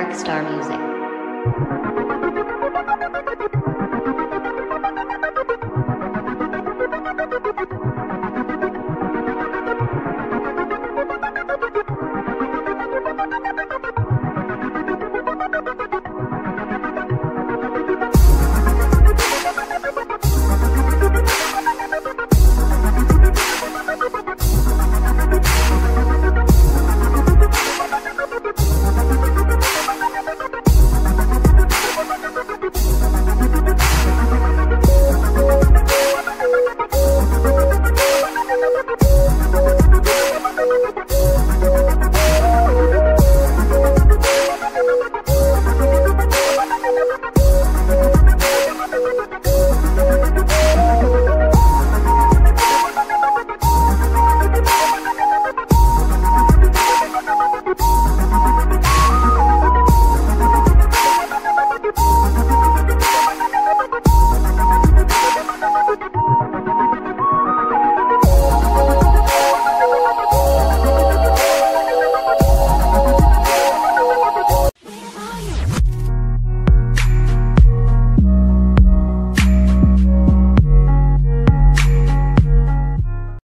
Dark Star Music.